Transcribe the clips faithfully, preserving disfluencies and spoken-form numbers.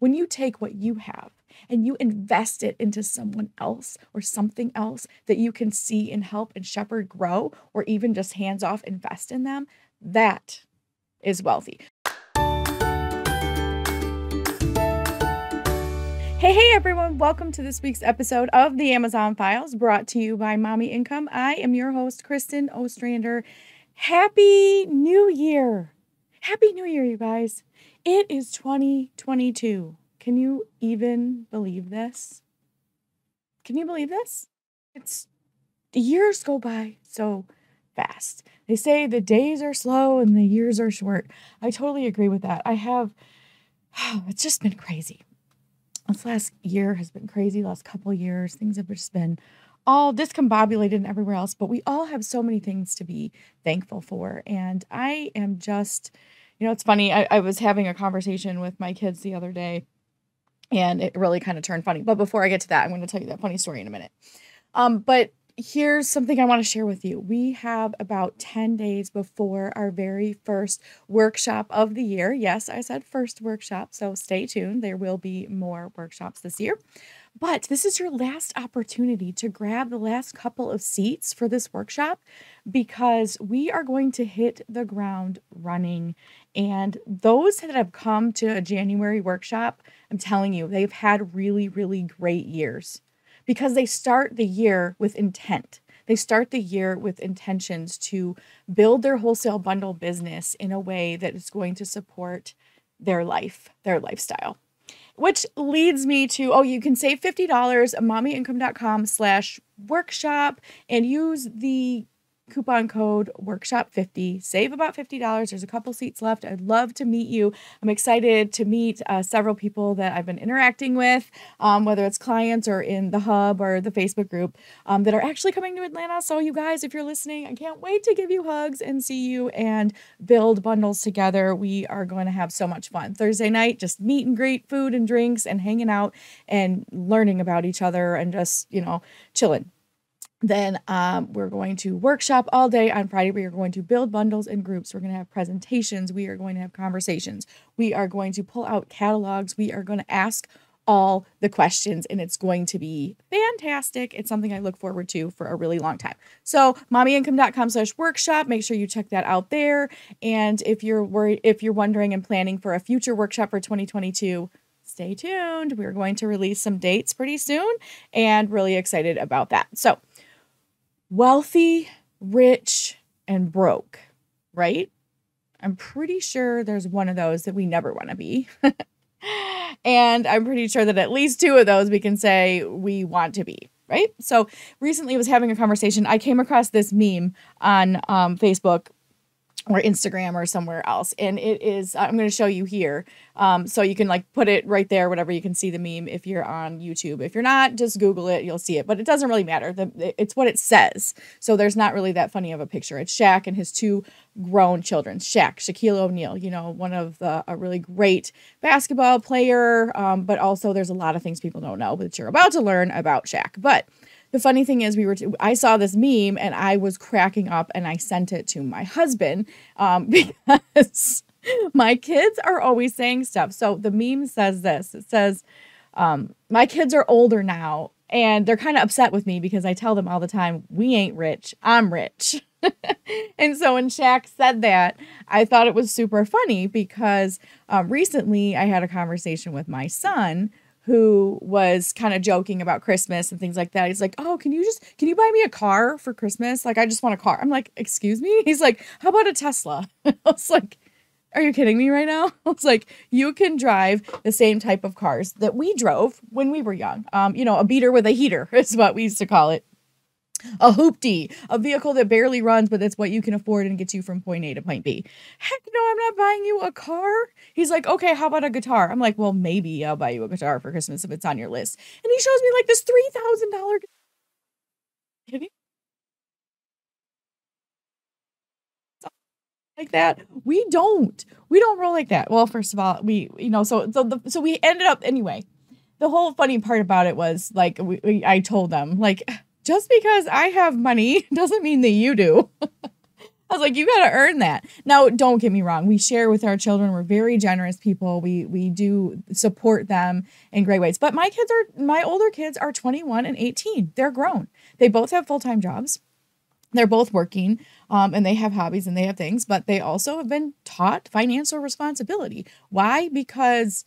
When you take what you have and you invest it into someone else or something else that you can see and help and shepherd grow, or even just hands off invest in them, that is wealthy. Hey, hey, everyone. Welcome to this week's episode of the Amazon Files, brought to you by Mommy Income. I am your host, Kristen Ostrander. Happy New Year. Happy New Year, you guys. It is twenty twenty-two. Can you even believe this? Can you believe this? It's the years go by so fast. They say the days are slow and the years are short. I totally agree with that. I have, oh, it's just been crazy. This last year has been crazy. Last couple years, things have just been all discombobulated and everywhere else. But we all have so many things to be thankful for. And I am just, you know, it's funny. I, I was having a conversation with my kids the other day, and it really kind of turned funny. But before I get to that, I'm going to tell you that funny story in a minute. Um, but here's something I want to share with you. We have about ten days before our very first workshop of the year. Yes, I said first workshop, so stay tuned. There will be more workshops this year. But this is your last opportunity to grab the last couple of seats for this workshop, because we are going to hit the ground running. And those that have come to a January workshop, I'm telling you, they've had really, really great years. Because they start the year with intent. They start the year with intentions to build their wholesale bundle business in a way that is going to support their life, their lifestyle. Which leads me to, oh, you can save fifty dollars at mommyincome.com slash workshop and use the coupon code workshop fifty, save about fifty dollars. There's a couple seats left. I'd love to meet you. I'm excited to meet uh, several people that I've been interacting with, um, whether it's clients or in the hub or the Facebook group um, that are actually coming to Atlanta. So you guys, if you're listening, I can't wait to give you hugs and see you and build bundles together. We are going to have so much fun. Thursday night, just meet and greet, food and drinks and hanging out and learning about each other and just, you know, chilling. Then um, we're going to workshop all day on Friday. We are going to build bundles and groups. We're going to have presentations. We are going to have conversations. We are going to pull out catalogs. We are going to ask all the questions, and it's going to be fantastic. It's something I look forward to for a really long time. So mommyincome.com slash workshop. Make sure you check that out there. And if you're worried, if you're wondering and planning for a future workshop for twenty twenty-two, stay tuned. We're going to release some dates pretty soon and really excited about that. So wealthy, rich, and broke, right? I'm pretty sure there's one of those that we never want to be. And I'm pretty sure that at least two of those we can say we want to be, right? So recently I was having a conversation. I came across this meme on um, Facebook or Instagram or somewhere else. And it is, I'm going to show you here. Um, so you can like put it right there, whatever, you can see the meme if you're on YouTube. If you're not, just Google it, you'll see it. But it doesn't really matter. The, it's what it says. So there's not really that funny of a picture. It's Shaq and his two grown children. Shaq, Shaquille O'Neal, you know, one of the, a really great basketball player. Um, but also there's a lot of things people don't know that you're about to learn about Shaq. But the funny thing is, we were. T- I saw this meme and I was cracking up, and I sent it to my husband um, because my kids are always saying stuff. So the meme says this. It says, um, "My kids are older now, and they're kind of upset with me because I tell them all the time, we ain't rich. I'm rich." And so when Shaq said that, I thought it was super funny because um, recently I had a conversation with my son, who was kind of joking about Christmas and things like that. He's like, oh, can you just, can you buy me a car for Christmas? Like, I just want a car. I'm like, excuse me? He's like, how about a Tesla? I was like, are you kidding me right now? I was like, you can drive the same type of cars that we drove when we were young. Um, you know, a beater with a heater is what we used to call it. A hoopty, a vehicle that barely runs, but that's what you can afford and gets you from point A to point B. Heck no, I'm not buying you a car. He's like, okay, how about a guitar? I'm like, well, maybe I'll buy you a guitar for Christmas if it's on your list. And he shows me like this three thousand dollars guitar. Like that. We don't. We don't roll like that. Well, first of all, we, you know, so, so, the, so we ended up, anyway, the whole funny part about it was like, we, we, I told them, like, just because I have money doesn't mean that you do. I was like, you got to earn that. Now, don't get me wrong. We share with our children. We're very generous people. We we do support them in great ways. But my kids are, my older kids are twenty-one and eighteen. They're grown. They both have full-time jobs. They're both working, um, and they have hobbies and they have things, but they also have been taught financial responsibility. Why? Because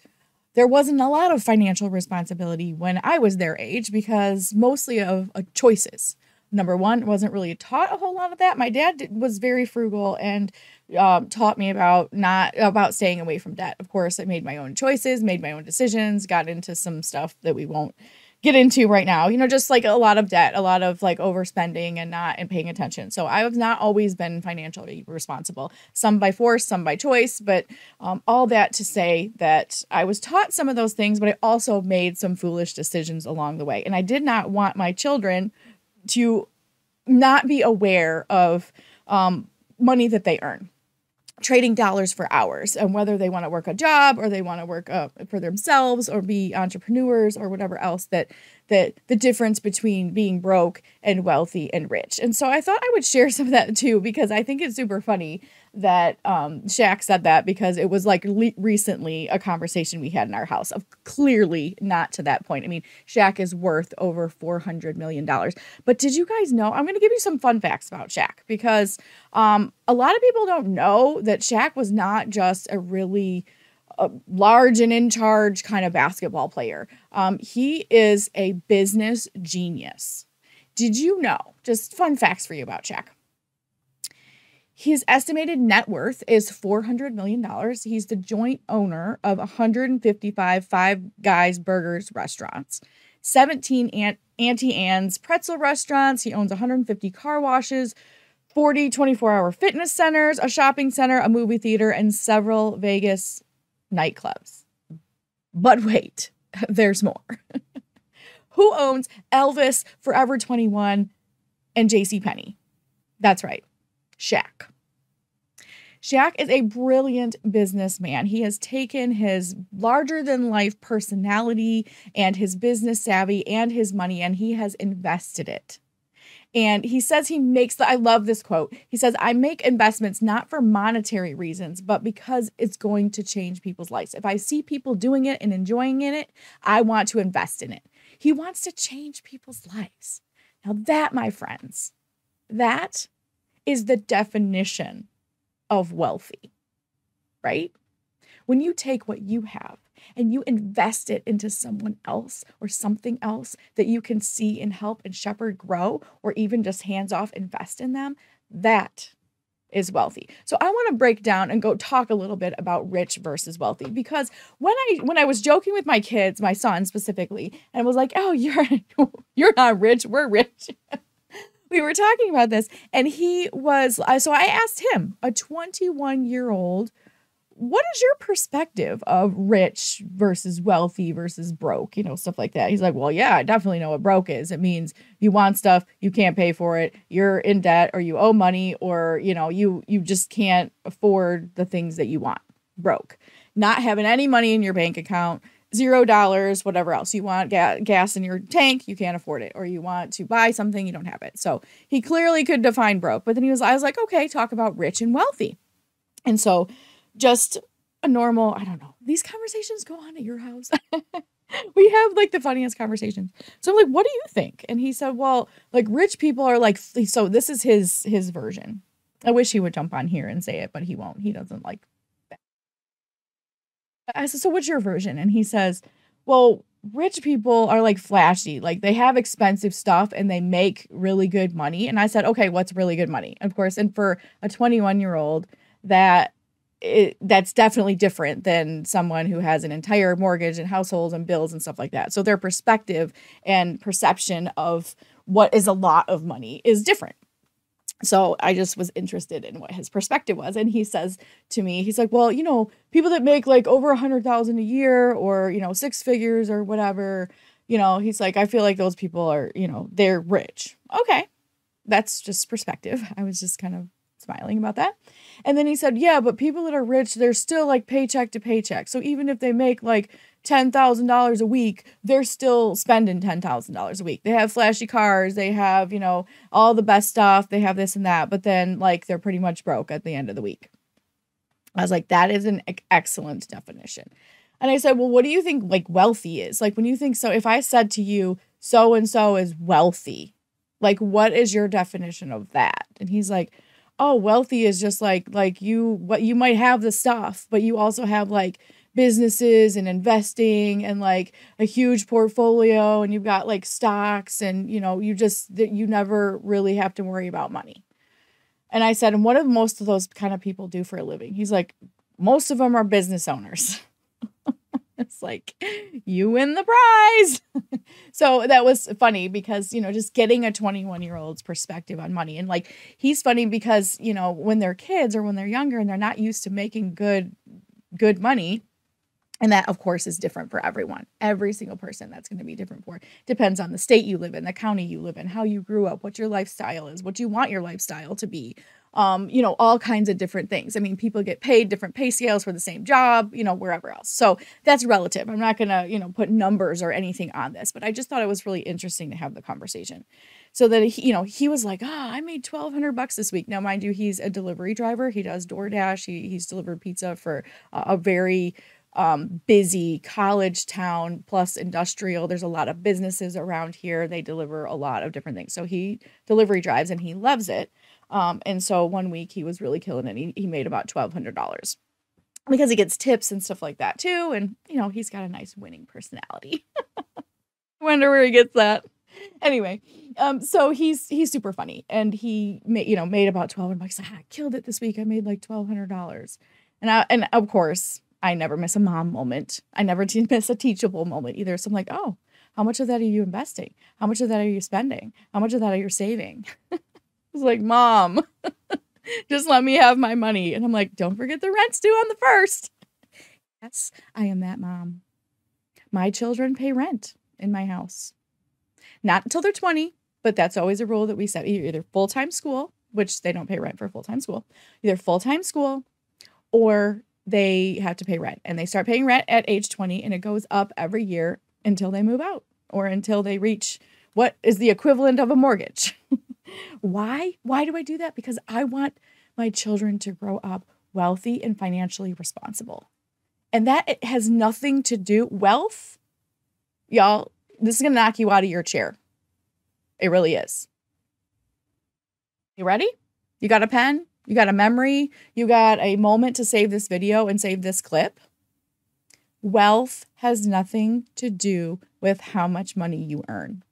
there wasn't a lot of financial responsibility when I was their age, because mostly of uh, choices. Number one, wasn't really taught a whole lot of that. My dad did, was very frugal and um, taught me about not about staying away from debt. Of course, I made my own choices, made my own decisions, got into some stuff that we won't get into right now. You know, just like a lot of debt, a lot of like overspending and not and paying attention. So I have not always been financially responsible, some by force, some by choice, but um, all that to say that I was taught some of those things, but I also made some foolish decisions along the way. And I did not want my children to not be aware of um, money that they earn, trading dollars for hours, and whether they want to work a job or they want to work uh, for themselves or be entrepreneurs or whatever else, that that the difference between being broke and wealthy and rich. And so I thought I would share some of that too, because I think it's super funny that um, Shaq said that, because it was like le recently a conversation we had in our house of clearly not to that point. I mean, Shaq is worth over four hundred million dollars. But did you guys know, I'm going to give you some fun facts about Shaq, because um, a lot of people don't know that Shaq was not just a really a large and in charge kind of basketball player. Um, he is a business genius. Did you know, just fun facts for you about Shaq. His estimated net worth is four hundred million dollars. He's the joint owner of one hundred fifty-five Five Guys Burgers restaurants, seventeen Aunt, Auntie Anne's pretzel restaurants. He owns one hundred fifty car washes, forty twenty-four hour fitness centers, a shopping center, a movie theater, and several Vegas nightclubs. But wait, there's more. Who owns Elvis, Forever twenty-one, and JCPenney? That's right, Shaq. Shaq is a brilliant businessman. He has taken his larger-than-life personality and his business savvy and his money, and he has invested it. And he says he makes, the, I love this quote. He says, I make investments not for monetary reasons, but because it's going to change people's lives. If I see people doing it and enjoying in it, I want to invest in it. He wants to change people's lives. Now that, my friends, that is the definition of wealthy, right? When you take what you have and you invest it into someone else or something else that you can see and help and shepherd grow, or even just hands off invest in them, that is wealthy. So I want to break down and go talk a little bit about rich versus wealthy, because when I when I was joking with my kids, my son specifically, and I was like, oh, you're you're not rich, we're rich. We were talking about this, and he was, so I asked him, a twenty-one year old, what is your perspective of rich versus wealthy versus broke, you know, stuff like that. He's like, well, yeah, I definitely know what broke is. It means you want stuff, you can't pay for it, you're in debt, or you owe money, or, you know, you, you just can't afford the things that you want. Broke. Not having any money in your bank account, zero dollars, whatever else. You want ga gas in your tank, you can't afford it, or you want to buy something, you don't have it. So he clearly could define broke, but then he was, I was like, okay, talk about rich and wealthy. And so just a normal, I don't know, these conversations go on at your house. We have like the funniest conversations. So I'm like, what do you think? And he said, well, like rich people are like, so this is his, his version. I wish he would jump on here and say it, but he won't. He doesn't like that. I said, so what's your version? And he says, well, rich people are like flashy, like they have expensive stuff and they make really good money. And I said, okay, what's really good money? Of course. And for a twenty-one year old, that It, that's definitely different than someone who has an entire mortgage and households and bills and stuff like that. So their perspective and perception of what is a lot of money is different. So I just was interested in what his perspective was. And he says to me, he's like, well, you know, people that make like over a hundred thousand a year, or, you know, six figures or whatever, you know, he's like, I feel like those people are, you know, they're rich. Okay. That's just perspective. I was just kind of smiling about that. And then he said, yeah, but people that are rich, they're still like paycheck to paycheck. So even if they make like ten thousand dollars a week, they're still spending ten thousand dollars a week. They have flashy cars. They have, you know, all the best stuff. They have this and that. But then, like, they're pretty much broke at the end of the week. I was like, that is an excellent definition. And I said, well, what do you think, like, wealthy is? Like, when you think so, if I said to you, so-and-so is wealthy, like, what is your definition of that? And he's like, oh, wealthy is just like, like you, what you might have the stuff, but you also have, like, businesses and investing and, like, a huge portfolio, and you've got, like, stocks, and, you know, you just, that you never really have to worry about money. And I said, and what do most of those kind of people do for a living? He's like, most of them are business owners. It's like, you win the prize. So that was funny because, you know, just getting a twenty-one-year-old's perspective on money. And, like, he's funny because, you know, when they're kids or when they're younger and they're not used to making good, good money. And that, of course, is different for everyone. Every single person, that's going to be different for. Depends on the state you live in, the county you live in, how you grew up, what your lifestyle is, what you want your lifestyle to be. Um, you know, all kinds of different things. I mean, people get paid different pay scales for the same job, you know, wherever else. So that's relative. I'm not going to, you know, put numbers or anything on this, but I just thought it was really interesting to have the conversation. So that, he, you know, he was like, ah, oh, I made twelve hundred bucks this week. Now, mind you, he's a delivery driver. He does DoorDash. He, he's delivered pizza for a, a very um, busy college town plus industrial. There's a lot of businesses around here. They deliver a lot of different things. So he delivery drives and he loves it. Um, and so one week he was really killing it. He, he made about twelve hundred dollars because he gets tips and stuff like that too. And, you know, he's got a nice winning personality. Wonder where he gets that. Anyway, um, so he's, he's super funny, and he made, you know, made about twelve hundred bucks. Ah, I killed it this week. I made like twelve hundred dollars. And I, and of course I never miss a mom moment. I never miss a teachable moment either. So I'm like, oh, how much of that are you investing? How much of that are you spending? How much of that are you saving? I was like, Mom, just let me have my money. And I'm like, don't forget the rent's due on the first. Yes, I am that mom. My children pay rent in my house. Not until they're twenty, but that's always a rule that we set. Either full-time school, which they don't pay rent for full-time school, either full-time school or they have to pay rent. And they start paying rent at age twenty, and it goes up every year until they move out or until they reach what is the equivalent of a mortgage. Why? Why do I do that? Because I want my children to grow up wealthy and financially responsible. And that it has nothing to do with wealth. Y'all, this is going to knock you out of your chair. It really is. You ready? You got a pen? You got a memory? You got a moment to save this video and save this clip? Wealth has nothing to do with how much money you earn.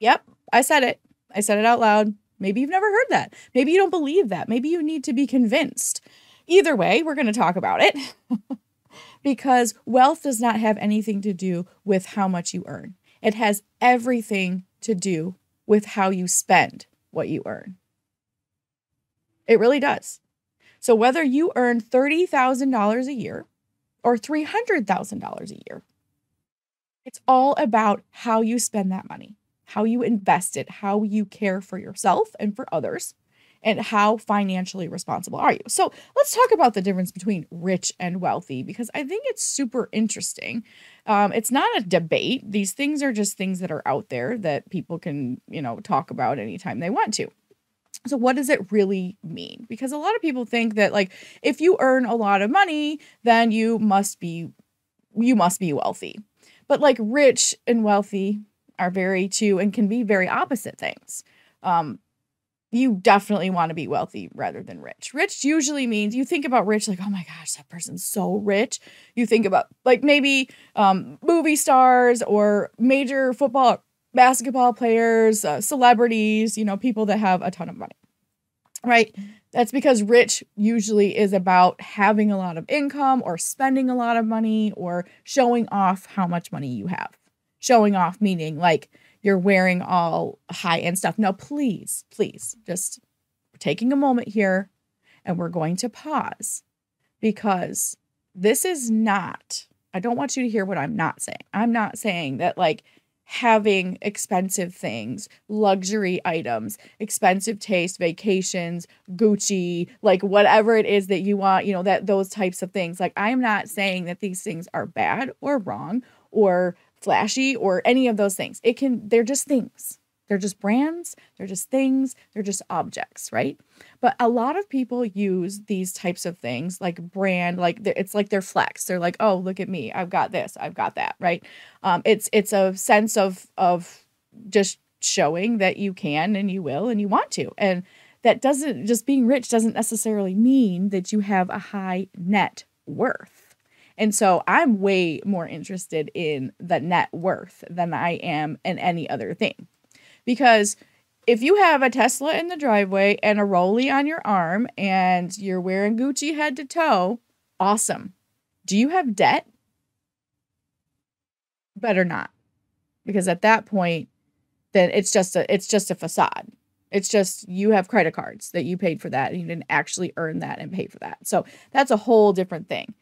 Yep. I said it. I said it out loud. Maybe you've never heard that. Maybe you don't believe that. Maybe you need to be convinced. Either way, we're going to talk about it because wealth does not have anything to do with how much you earn. It has everything to do with how you spend what you earn. It really does. So whether you earn thirty thousand dollars a year or three hundred thousand dollars a year, it's all about how you spend that money. How you invest it, how you care for yourself and for others, and how financially responsible are you? So let's talk about the difference between rich and wealthy, because I think it's super interesting. Um, it's not a debate. These things are just things that are out there that people can, you know, talk about anytime they want to. So what does it really mean? Because a lot of people think that, like, if you earn a lot of money, then you must be, you must be wealthy. But, like, rich and wealthy are very two and can be very opposite things. Um, you definitely want to be wealthy rather than rich. Rich usually means you think about rich like, oh my gosh, that person's so rich. You think about, like, maybe um, movie stars or major football, basketball players, uh, celebrities, you know, people that have a ton of money, right? That's because rich usually is about having a lot of income or spending a lot of money or showing off how much money you have. Showing off, meaning like you're wearing all high-end stuff. Now, please, please, just we're taking a moment here, and we're going to pause because this is not, I don't want you to hear what I'm not saying. I'm not saying that, like, having expensive things, luxury items, expensive taste, vacations, Gucci, like whatever it is that you want, you know, that those types of things. Like, I'm not saying that these things are bad or wrong or flashy or any of those things. It can, they're just things. They're just brands. They're just things. They're just objects, right? But a lot of people use these types of things like brand, like it's like their flex. They're like, oh, look at me. I've got this. I've got that, right? Um, it's it's a sense of of just showing that you can and you will and you want to. And that doesn't, just being rich doesn't necessarily mean that you have a high net worth. And so I'm way more interested in the net worth than I am in any other thing. Because if you have a Tesla in the driveway and a Rollie on your arm and you're wearing Gucci head to toe, awesome. Do you have debt? Better not. Because at that point, then it's just a it's just a facade. It's just you have credit cards that you paid for that and you didn't actually earn that and pay for that. So that's a whole different thing.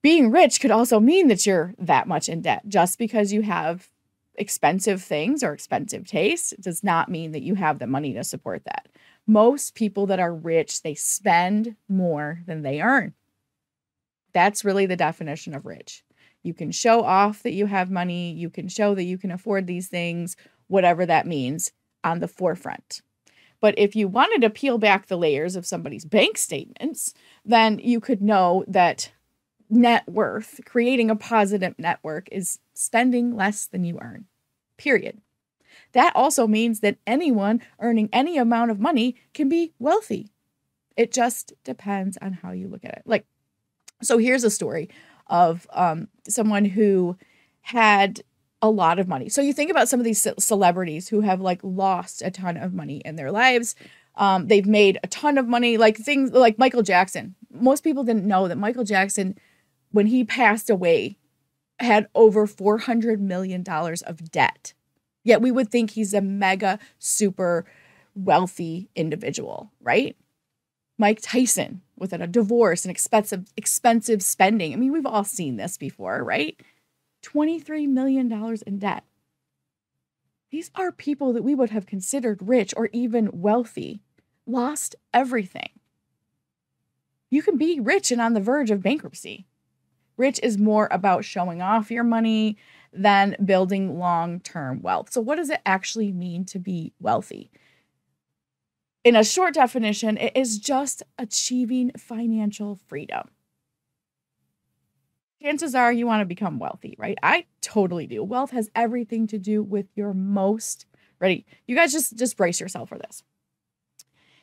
Being rich could also mean that you're that much in debt. Just because you have expensive things or expensive taste does not mean that you have the money to support that. Most people that are rich, they spend more than they earn. That's really the definition of rich. You can show off that you have money. You can show that you can afford these things, whatever that means, on the forefront. But if you wanted to peel back the layers of somebody's bank statements, then you could know that net worth, creating a positive network, is spending less than you earn, period. That also means that anyone earning any amount of money can be wealthy. It just depends on how you look at it. Like, so here's a story of um, someone who had a lot of money. So you think about some of these celebrities who have like lost a ton of money in their lives. Um, they've made a ton of money, like things like Michael Jackson. Most people didn't know that Michael Jackson, when he passed away, had over four hundred million dollars of debt. Yet we would think he's a mega, super wealthy individual, right? Mike Tyson with a divorce and expensive, expensive spending. I mean, we've all seen this before, right? twenty-three million dollars in debt. These are people that we would have considered rich or even wealthy, lost everything. You can be rich and on the verge of bankruptcy. Rich is more about showing off your money than building long-term wealth. So what does it actually mean to be wealthy? In a short definition, it is just achieving financial freedom. Chances are you want to become wealthy, right? I totally do. Wealth has everything to do with your most, ready? You guys just, just brace yourself for this.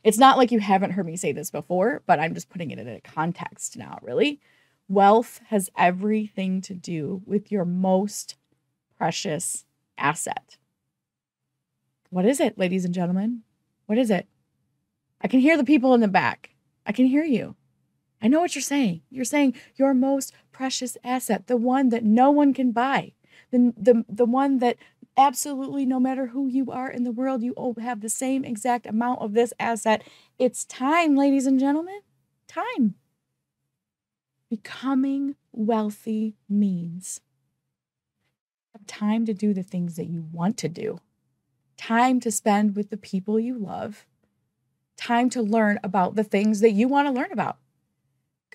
It's not like you haven't heard me say this before, but I'm just putting it in a context now, really. Wealth has everything to do with your most precious asset. What is it, ladies and gentlemen? What is it? I can hear the people in the back. I can hear you. I know what you're saying. You're saying your most precious asset, the one that no one can buy, the, the, the one that absolutely no matter who you are in the world, you all have the same exact amount of this asset. It's time, ladies and gentlemen, time. Becoming wealthy means you have time to do the things that you want to do, time to spend with the people you love, time to learn about the things that you want to learn about,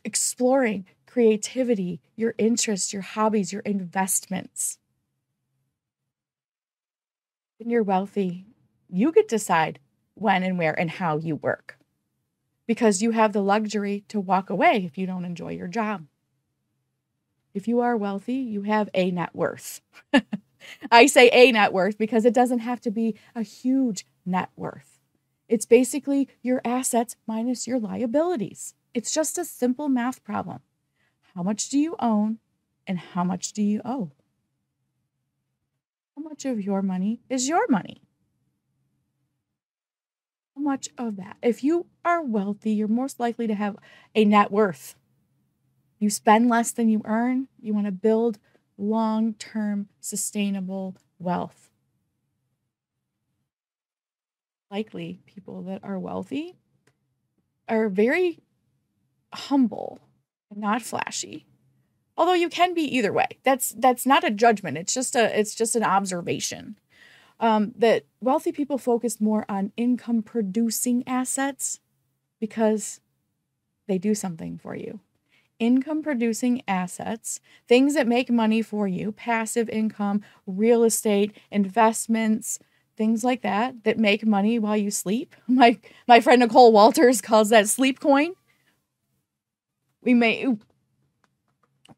exploring creativity, your interests, your hobbies, your investments. When you're wealthy, you get to decide when and where and how you work, because you have the luxury to walk away if you don't enjoy your job. If you are wealthy, you have a net worth. I say a net worth because it doesn't have to be a huge net worth. It's basically your assets minus your liabilities. It's just a simple math problem. How much do you own and how much do you owe? How much of your money is your money? How much of that? If you are wealthy, you're most likely to have a net worth. You spend less than you earn. You want to build long-term sustainable wealth. Likely people that are wealthy are very humble and not flashy. Although you can be either way. That's that's not a judgment. It's just a it's just an observation. Um, that wealthy people focus more on income-producing assets because they do something for you. Income-producing assets, things that make money for you, passive income, real estate, investments, things like that, that make money while you sleep. My, my friend Nicole Walters calls that sleep coin. We may...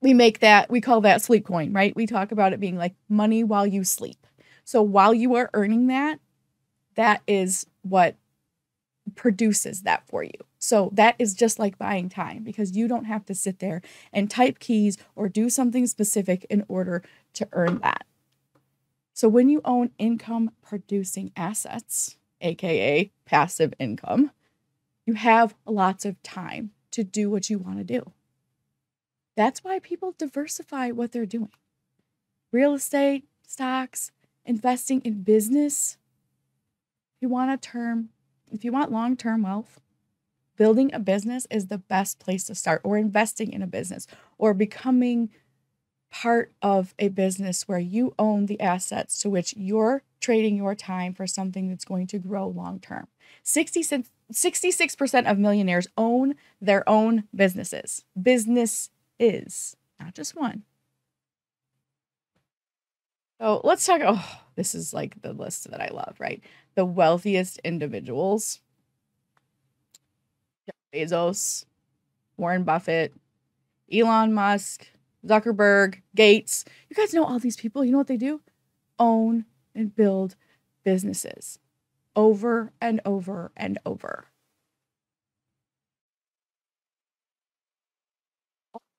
We make that, we call that sleep coin, right? We talk about it being like money while you sleep. So while you are earning that, that is what produces that for you. So that is just like buying time because you don't have to sit there and type keys or do something specific in order to earn that. So when you own income producing assets, A K A passive income, you have lots of time to do what you want to do. That's why people diversify what they're doing. Real estate, stocks, investing in business. If you want a term, if you want long-term wealth, building a business is the best place to start, or investing in a business, or becoming part of a business where you own the assets to which you're trading your time for something that's going to grow long-term. sixty-six percent of millionaires own their own businesses. Business is not just one. So let's talk. Oh, this is like the list that I love, right? The wealthiest individuals: Jeff Bezos, Warren Buffett, Elon Musk, Zuckerberg, Gates. You guys know all these people. You know what they do? Own and build businesses over and over and over.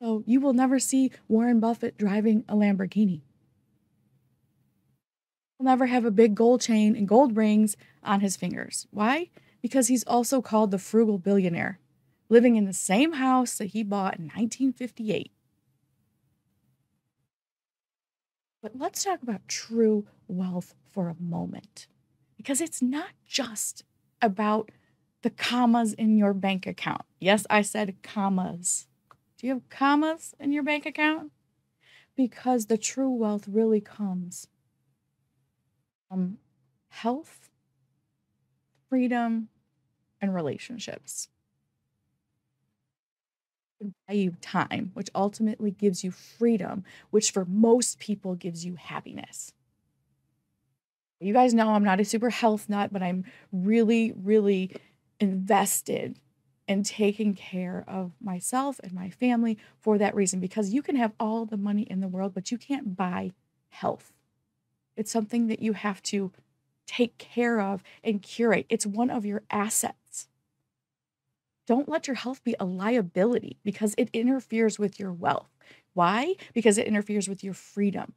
So you will never see Warren Buffett driving a Lamborghini. He'll never have a big gold chain and gold rings on his fingers. Why? Because he's also called the frugal billionaire, living in the same house that he bought in nineteen fifty-eight. But let's talk about true wealth for a moment, because it's not just about the commas in your bank account. Yes, I said commas. Do you have commas in your bank account? Because the true wealth really comes from health, freedom, and relationships. It can buy you time, which ultimately gives you freedom, which for most people gives you happiness. You guys know I'm not a super health nut, but I'm really, really invested and taking care of myself and my family for that reason. Because you can have all the money in the world, but you can't buy health. It's something that you have to take care of and curate. It's one of your assets. Don't let your health be a liability because it interferes with your wealth. Why? Because it interferes with your freedom.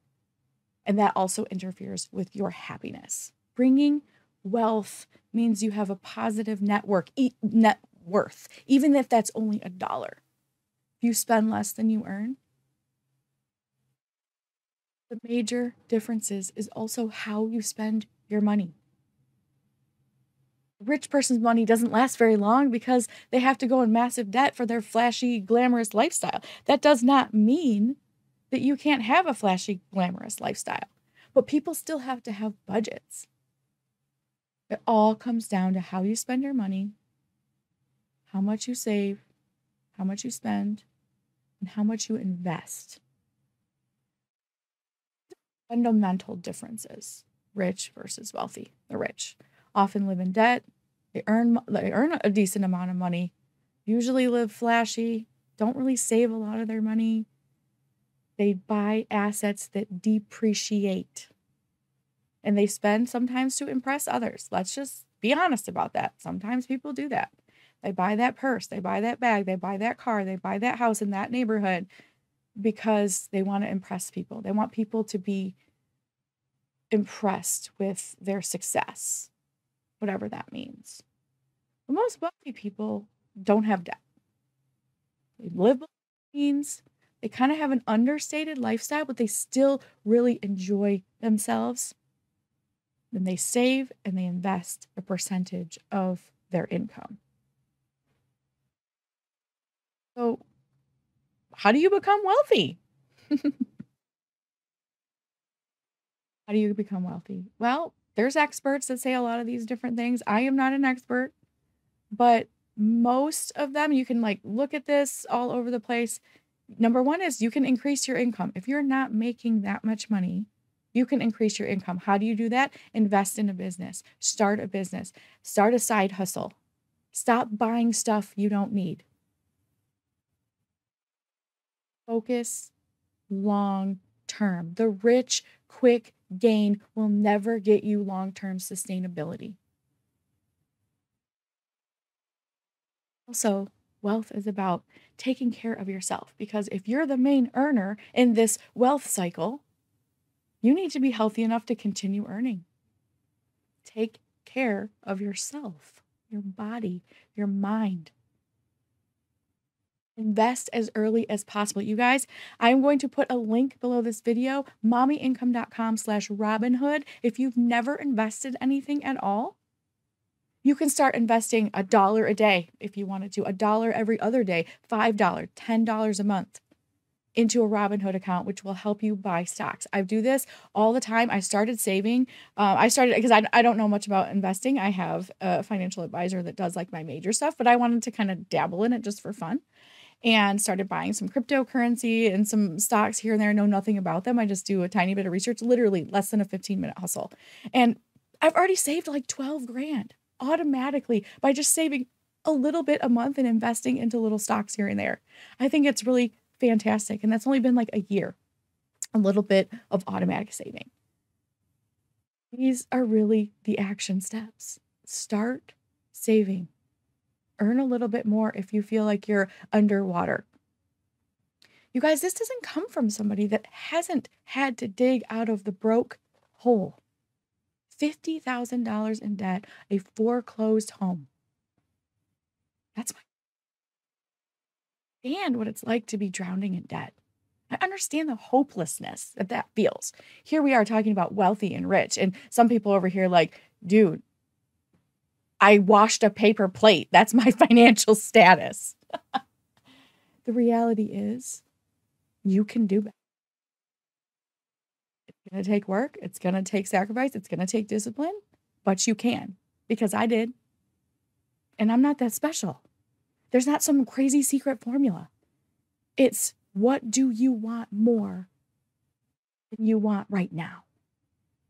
And that also interferes with your happiness. Bringing wealth means you have a positive network, net worth, even if that's only a dollar. If you spend less than you earn. The major differences is also how you spend your money. A rich person's money doesn't last very long because they have to go in massive debt for their flashy, glamorous lifestyle. That does not mean that you can't have a flashy, glamorous lifestyle, but people still have to have budgets. It all comes down to how you spend your money, how much you save, how much you spend, and how much you invest. Fundamental differences, rich versus wealthy. The rich often live in debt. They earn, they earn a decent amount of money, usually live flashy, don't really save a lot of their money. They buy assets that depreciate. And they spend sometimes to impress others. Let's just be honest about that. Sometimes people do that. They buy that purse, they buy that bag, they buy that car, they buy that house in that neighborhood because they want to impress people. They want people to be impressed with their success, whatever that means. But most wealthy people don't have debt. They live below their means. They kind of have an understated lifestyle, but they still really enjoy themselves. Then they save and they invest a percentage of their income. So how do you become wealthy? How do you become wealthy? Well, there's experts that say a lot of these different things. I am not an expert, but most of them, you can like look at this all over the place. Number one is you can increase your income. If you're not making that much money, you can increase your income. How do you do that? Invest in a business, start a business, start a side hustle. Stop buying stuff you don't need. Focus long term. The rich, quick gain will never get you long-term sustainability. Also, wealth is about taking care of yourself, because if you're the main earner in this wealth cycle, you need to be healthy enough to continue earning. Take care of yourself, your body, your mind. Invest as early as possible. You guys, I'm going to put a link below this video, mommy income dot com slash Robinhood. If you've never invested anything at all, you can start investing a dollar a day if you wanted to, a dollar every other day, five dollars, ten dollars a month into a Robinhood account, which will help you buy stocks. I do this all the time. I started saving. Uh, I started because I, I don't know much about investing. I have a financial advisor that does like my major stuff, but I wanted to kind of dabble in it just for fun. And started buying some cryptocurrency and some stocks here and there. I know nothing about them. I just do a tiny bit of research, literally less than a fifteen minute hustle. And I've already saved like twelve grand automatically by just saving a little bit a month and investing into little stocks here and there. I think it's really fantastic. And that's only been like a year, a little bit of automatic saving. These are really the action steps. Start saving. Earn a little bit more if you feel like you're underwater. You guys, this doesn't come from somebody that hasn't had to dig out of the broke hole. fifty thousand dollars in debt, a foreclosed home. That's my... And what it's like to be drowning in debt. I understand the hopelessness that that feels. Here we are talking about wealthy and rich, and some people over here like, dude, I washed a paper plate. That's my financial status. The reality is you can do better. It's going to take work. It's going to take sacrifice. It's going to take discipline, but you can, because I did. And I'm not that special. There's not some crazy secret formula. It's what do you want more than you want right now?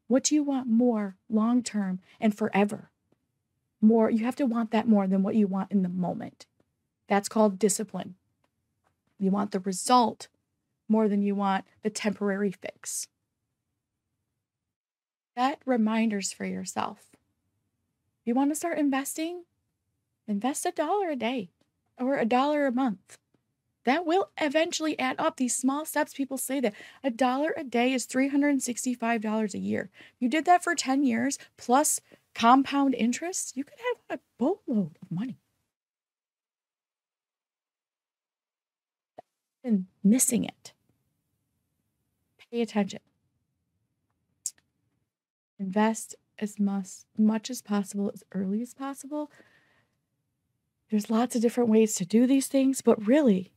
What do you want more long-term and forever? More, you have to want that more than what you want in the moment. That's called discipline. You want the result more than you want the temporary fix. Set reminders for yourself. You want to start investing? Invest a dollar a day or a dollar a month. That will eventually add up. These small steps, people say that a dollar a day is three hundred sixty-five dollars a year. You did that for ten years plus compound interest, you could have a boatload of money. And missing it. Pay attention. Invest as much, much as possible, as early as possible. There's lots of different ways to do these things, but really,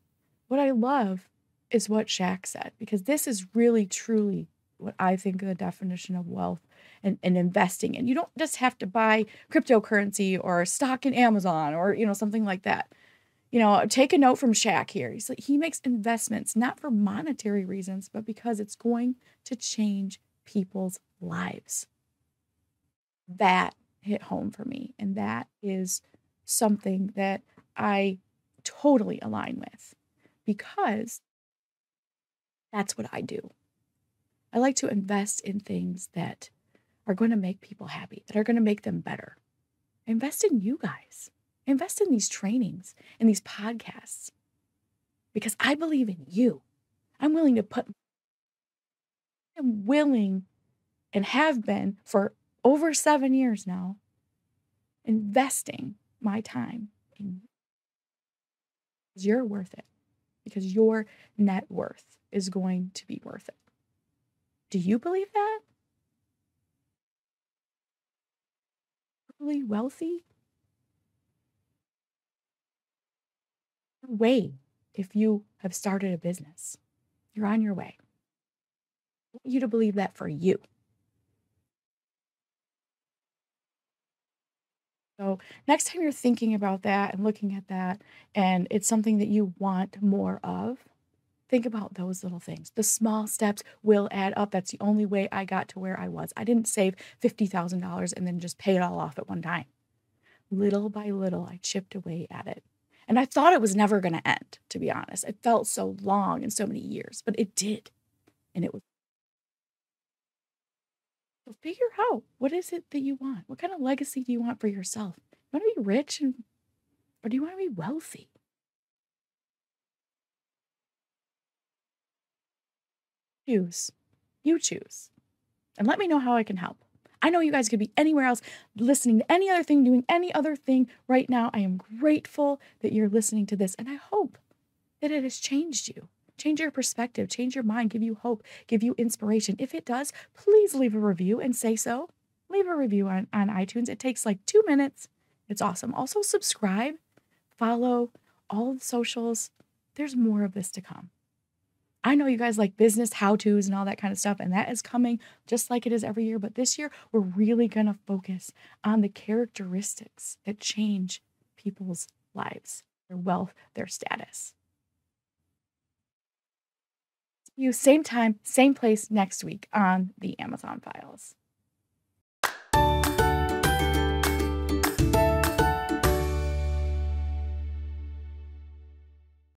what I love is what Shaq said, because this is really, truly what I think of the definition of wealth and, and investing in. You don't just have to buy cryptocurrency or stock in Amazon or, you know, something like that. You know, take a note from Shaq here. He's like, he makes investments, not for monetary reasons, but because it's going to change people's lives. That hit home for me. And that is something that I totally align with, because that's what I do. I like to invest in things that are going to make people happy, that are going to make them better. Invest in you guys. Invest in these trainings and these podcasts, because I believe in you. I'm willing to put, I'm willing and have been for over seven years now, investing my time in you. Because you're worth it, because your net worth is going to be worth it. Do you believe that? Really wealthy? Way if you have started a business. You're on your way. I want you to believe that for you. So next time you're thinking about that and looking at that, and it's something that you want more of, think about those little things. The small steps will add up. That's the only way I got to where I was. I didn't save fifty thousand dollars and then just pay it all off at one time. Little by little, I chipped away at it. And I thought it was never going to end, to be honest. It felt so long and so many years, but it did. And it was. So figure out, what is it that you want? What kind of legacy do you want for yourself? You want to be rich, and, or do you want to be wealthy? Choose. You choose. And let me know how I can help. I know you guys could be anywhere else listening to any other thing, doing any other thing right now. I am grateful that you're listening to this, and I hope that it has changed you. Change your perspective, change your mind, give you hope, give you inspiration. If it does, please leave a review and say so. Leave a review on, on iTunes. It takes like two minutes. It's awesome. Also subscribe, follow all the socials. There's more of this to come. I know you guys like business how-tos and all that kind of stuff, and that is coming just like it is every year. But this year, we're really going to focus on the characteristics that change people's lives, their wealth, their status. See you same time, same place next week on the Amazon Files.